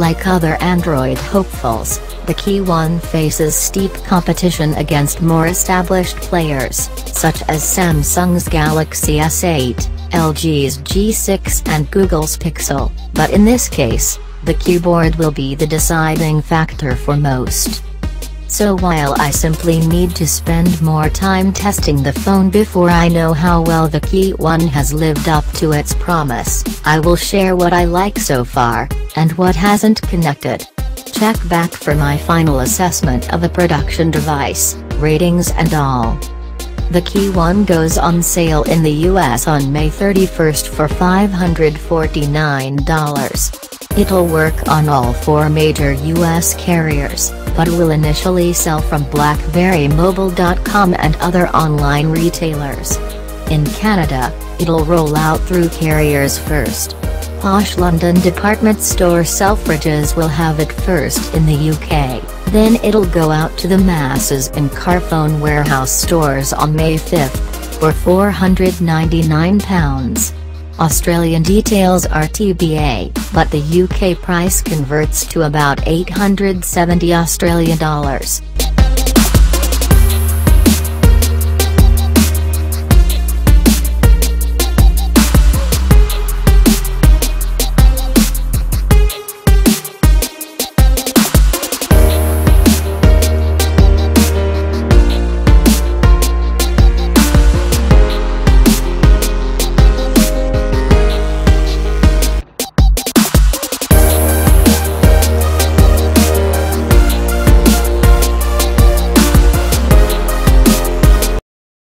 Like other Android hopefuls, the KeyOne faces steep competition against more established players, such as Samsung's Galaxy S8, LG's G6 and Google's Pixel, but in this case, the keyboard will be the deciding factor for most. So while I simply need to spend more time testing the phone before I know how well the KeyOne has lived up to its promise, I will share what I like so far, and what hasn't connected. Check back for my final assessment of the production device, ratings and all. The KeyOne goes on sale in the US on May 31st for $549. It'll work on all four major US carriers, but will initially sell from BlackBerryMobile.com and other online retailers. In Canada, it'll roll out through carriers first. Posh London department store Selfridges will have it first in the UK, then it'll go out to the masses in Carphone Warehouse stores on May 5th, for £499. Australian details are TBA, but the UK price converts to about 870 Australian dollars.